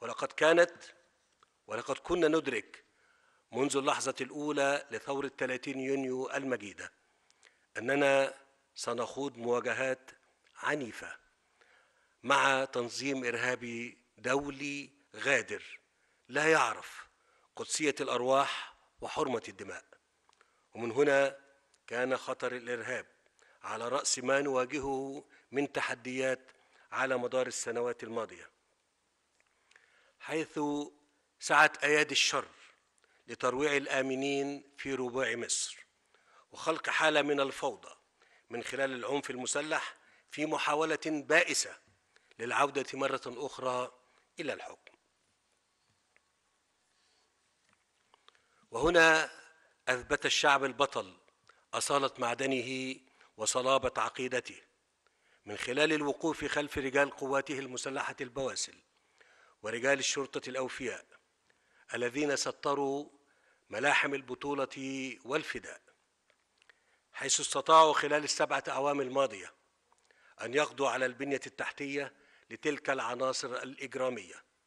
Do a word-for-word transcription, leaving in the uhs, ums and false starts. ولقد كانت ولقد كنا ندرك منذ اللحظة الأولى لثورة ثلاثين يونيو المجيدة أننا سنخوض مواجهات عنيفة مع تنظيم إرهابي دولي غادر لا يعرف قدسية الأرواح وحرمة الدماء. ومن هنا كان خطر الإرهاب على رأس ما نواجهه من تحديات على مدار السنوات الماضية، حيث سعت أيادي الشر لترويع الآمنين في ربوع مصر وخلق حالة من الفوضى من خلال العنف المسلح في محاولة بائسة للعودة مرة أخرى إلى الحكم. وهنا أثبت الشعب البطل أصالة معدنه وصلابة عقيدته من خلال الوقوف خلف رجال قواته المسلحة البواسل ورجال الشرطة الأوفياء الذين سطروا ملاحم البطولة والفداء، حيث استطاعوا خلال السبعة أعوام الماضية أن يقضوا على البنية التحتية لتلك العناصر الإجرامية